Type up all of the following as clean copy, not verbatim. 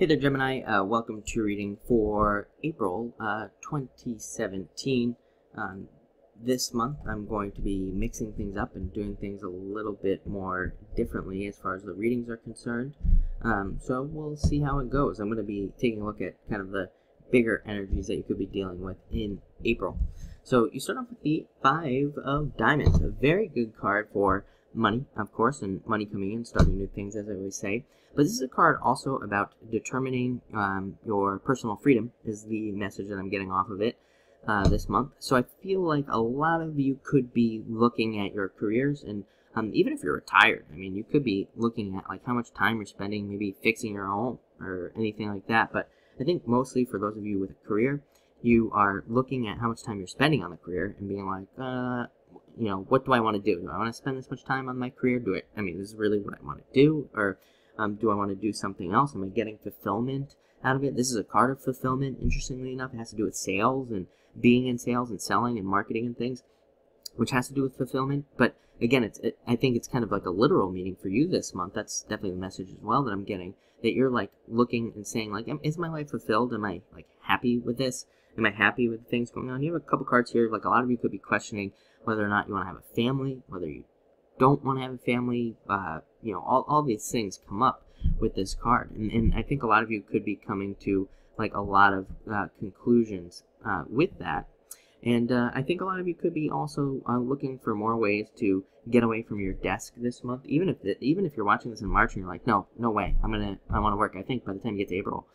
Hey there, Gemini. Welcome to reading for April 2017. This month I'm going to be mixing things up and doing things a little bit more differently as far as the readings are concerned. So we'll see how it goes. I'm going to be taking a look at kind of the bigger energies that you could be dealing with in April. So you start off with the Five of Diamonds, a very good card for money, of course, and money coming in, starting new things, as I always say. But this is a card also about determining your personal freedom, is the message that I'm getting off of it this month. So I feel like a lot of you could be looking at your careers, and even if you're retired, I mean, you could be looking at like how much time you're spending maybe fixing your home or anything like that. But I think mostly for those of you with a career, you are looking at how much time you're spending on the career and being like, you know, what do I want to do? Do I want to spend this much time on my career? This is really what I want to do? Or do I want to do something else? Am I getting fulfillment out of it? This is a card of fulfillment, interestingly enough. It has to do with sales and being in sales and selling and marketing and things, which has to do with fulfillment. But again, I think it's kind of like a literal meaning for you this month. That's definitely the message as well that I'm getting, that you're like looking and saying like, is my life fulfilled? Am I like happy with this? Am I happy with things going on? You have a couple cards here. Like a lot of you could be questioning whether or not you want to have a family, whether you don't want to have a family. You know, all these things come up with this card. And I think a lot of you could be coming to like a lot of conclusions with that. And I think a lot of you could be also looking for more ways to get away from your desk this month. Even if you're watching this in March and you're like, no way, I want to work. I think by the time you get to April,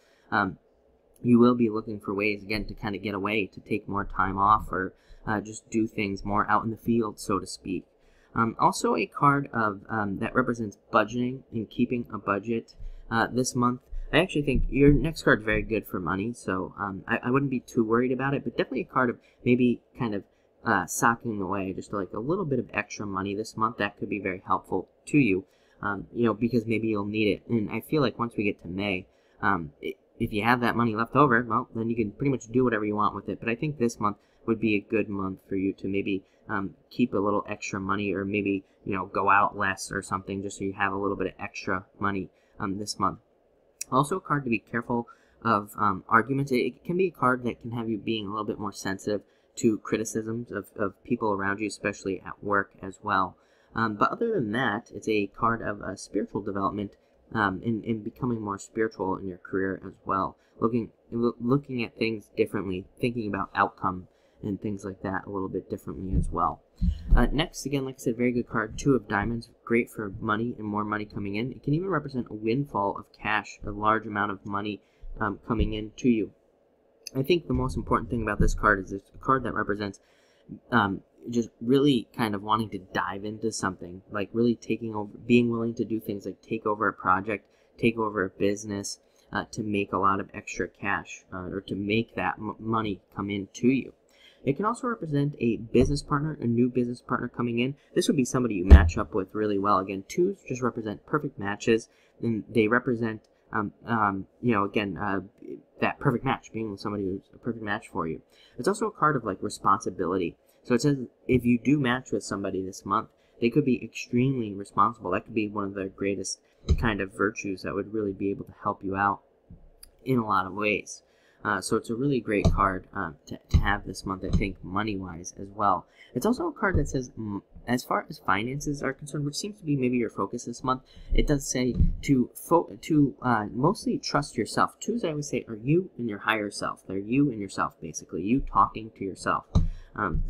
you will be looking for ways again to kind of get away, to take more time off, or just do things more out in the field, so to speak. Also, a card of that represents budgeting and keeping a budget this month. I actually think your next card is very good for money, so I wouldn't be too worried about it, but definitely a card of maybe kind of socking away just like a little bit of extra money this month. That could be very helpful to you, you know, because maybe you'll need it. And I feel like once we get to May, if you have that money left over, well, then you can pretty much do whatever you want with it. But I think this month would be a good month for you to maybe keep a little extra money, or maybe, you know, go out less or something, just so you have a little bit of extra money this month. Also, a card to be careful of arguments. It can be a card that can have you being a little bit more sensitive to criticisms of people around you, especially at work as well. But other than that, it's a card of spiritual development and becoming more spiritual in your career as well. Looking at things differently, thinking about outcome and things like that a little bit differently as well. Next, again, like I said, very good card, Two of Diamonds, great for money and more money coming in. It can even represent a windfall of cash, a large amount of money coming in to you. I think the most important thing about this card is it's a card that represents just really kind of wanting to dive into something, like really taking over, being willing to do things like take over a project, take over a business, to make a lot of extra cash, or to make that money come in to you. It can also represent a business partner, a new business partner coming in. This would be somebody you match up with really well. Again, twos just represent perfect matches, and they represent, you know, again, that perfect match, being with somebody who's a perfect match for you. It's also a card of, like, responsibility. So it says if you do match with somebody this month, they could be extremely responsible. That could be one of their greatest kind of virtues that would really be able to help you out in a lot of ways. So it's a really great card to have this month, I think, money-wise as well. It's also a card that says, as far as finances are concerned, which seems to be maybe your focus this month, it does say to mostly trust yourself. Twos, I would say, are you and your higher self. They're you and yourself, basically, you talking to yourself.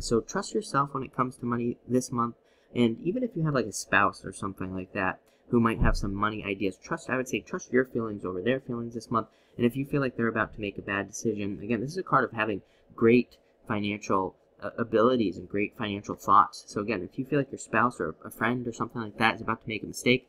So trust yourself when it comes to money this month. And even if you have like a spouse or something like that who might have some money ideas, I would say trust your feelings over their feelings this month. And if you feel like they're about to make a bad decision, again, this is a card of having great financial abilities and great financial thoughts. So again, if you feel like your spouse or a friend or something like that is about to make a mistake,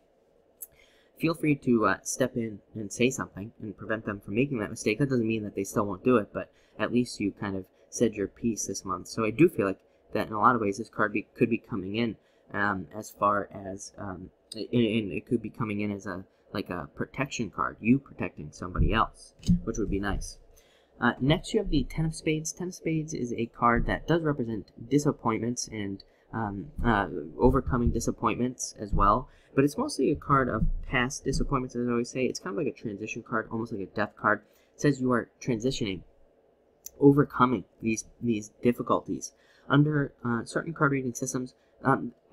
feel free to step in and say something and prevent them from making that mistake. That doesn't mean that they still won't do it, but at least you kind of said your piece this month. So I do feel like that in a lot of ways this card could be coming in as far as, and it could be coming in as like a protection card, you protecting somebody else, which would be nice. Next, you have the Ten of Spades. Ten of Spades is a card that does represent disappointments and overcoming disappointments as well. But it's mostly a card of past disappointments, as I always say. It's kind of like a transition card, almost like a death card. It says you are transitioning, overcoming these difficulties. Under certain card reading systems,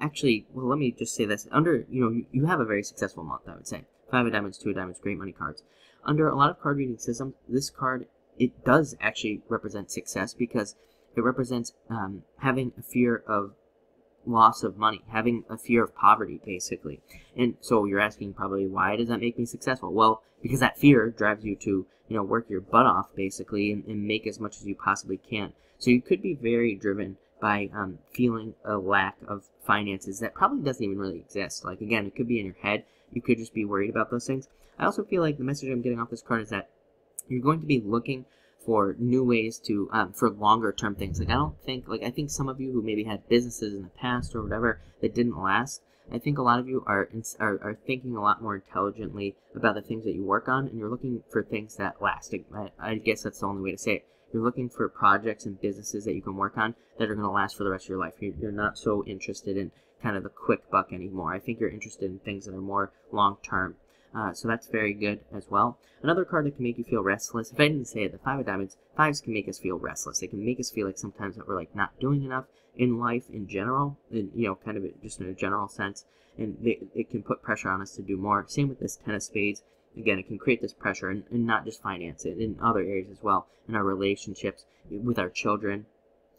actually, well, let me just say this. Under, you know, you have a very successful month, I would say. 5 of diamonds, 2 of diamonds, great money cards. Under a lot of card reading systems, this card, it does actually represent success, because it represents having a fear of loss of money, having a fear of poverty, basically. And so you're asking probably, why does that make me successful? Well, because that fear drives you to, you know, work your butt off, basically, and make as much as you possibly can. So you could be very driven by feeling a lack of finances that probably doesn't even really exist. Like, again, it could be in your head. You could just be worried about those things. I also feel like the message I'm getting off this card is that you're going to be looking for new ways to, for longer term things. Like, I don't think, like, I think some of you who maybe had businesses in the past or whatever that didn't last, I think a lot of you are thinking a lot more intelligently about the things that you work on, and you're looking for things that last. I guess that's the only way to say it. You're looking for projects and businesses that you can work on that are going to last for the rest of your life. You're not so interested in kind of the quick buck anymore. I think you're interested in things that are more long term. So that's very good as well. Another card that can make you feel restless, if I didn't say it, the 5 of diamonds, fives can make us feel restless. They can make us feel like sometimes that we're like not doing enough in life in general, and, you know, kind of just in a general sense, and it can put pressure on us to do more. Same with this 10 of spades. Again, it can create this pressure, and not just finance it, in other areas as well, in our relationships, with our children,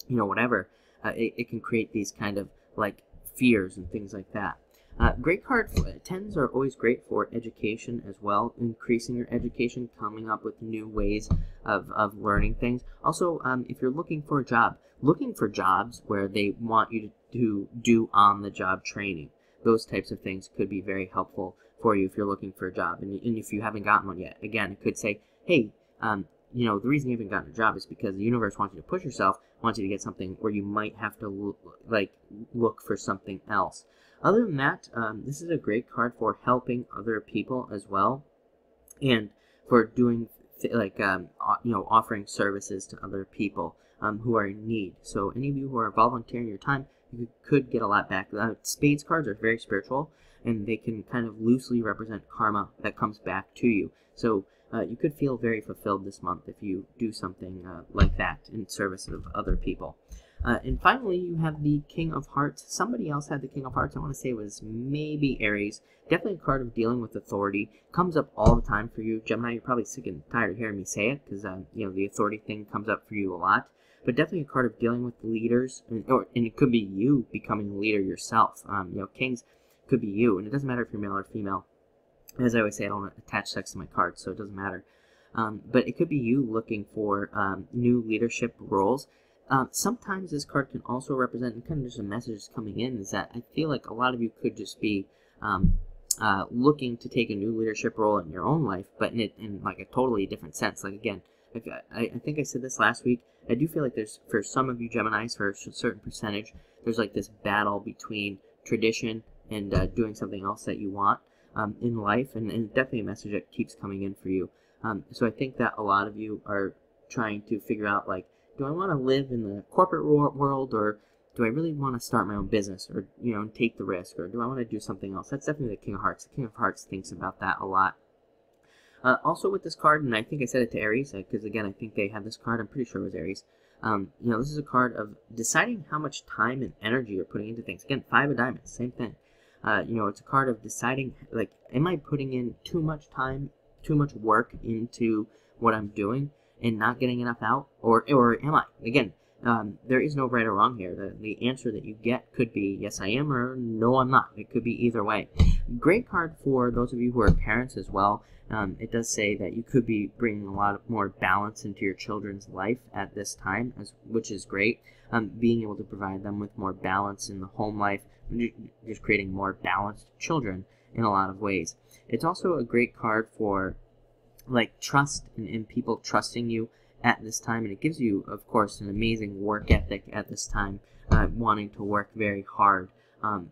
you know, whatever. It can create these kind of like fears and things like that. Great card, 10s are always great for education as well, increasing your education, coming up with new ways of learning things. Also, if you're looking for a job, looking for jobs where they want you to do on-the-job training, those types of things could be very helpful for you if you're looking for a job, and if you haven't gotten one yet. Again, it could say, hey, you know, the reason you haven't gotten a job is because the universe wants you to push yourself, wants you to get something where you might have to look for something else. Other than that, this is a great card for helping other people as well, and for doing you know, offering services to other people who are in need. So any of you who are volunteering your time, you could get a lot back. Spades cards are very spiritual, and they can kind of loosely represent karma that comes back to you. So you could feel very fulfilled this month if you do something like that in service of other people. And finally, you have the King of Hearts. Somebody else had the King of Hearts. I want to say it was maybe Aries. Definitely a card of dealing with authority. Comes up all the time for you. Gemini, you're probably sick and tired of hearing me say it, because you know, the authority thing comes up for you a lot. But definitely a card of dealing with leaders, and it could be you becoming a leader yourself. You know, kings could be you, and it doesn't matter if you're male or female. As I always say, I don't attach sex to my cards, so it doesn't matter. But it could be you looking for new leadership roles. Sometimes this card can also represent, and kind of just a message coming in, is that I feel like a lot of you could just be looking to take a new leadership role in your own life, but in like a totally different sense. Like, again, I think I said this last week, I do feel like there's, for some of you Geminis, for a certain percentage, there's like this battle between tradition and doing something else that you want in life, and definitely a message that keeps coming in for you. So I think that a lot of you are trying to figure out, like, do I want to live in the corporate world, or do I really want to start my own business, or, you know, take the risk, or do I want to do something else? That's definitely the King of Hearts. The King of Hearts thinks about that a lot. Also with this card, and I think I said it to Aries, because again, I think they had this card, I'm pretty sure it was Aries. You know, this is a card of deciding how much time and energy you're putting into things. Again, 5 of diamonds, same thing. You know, it's a card of deciding, like, am I putting in too much time, too much work into what I'm doing, and not getting enough out, or am I? Again, there is no right or wrong here. The answer that you get could be yes I am, or no I'm not. It could be either way. Great card for those of you who are parents as well. It does say that you could be bringing a lot more balance into your children's life at this time, which is great. Being able to provide them with more balance in the home life, just creating more balanced children in a lot of ways. It's also a great card for like trust and people trusting you at this time, and it gives you, of course, an amazing work ethic at this time, wanting to work very hard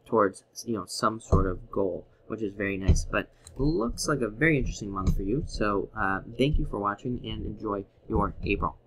towards, you know, some sort of goal, which is very nice. But looks like a very interesting month for you, so thank you for watching, and enjoy your April.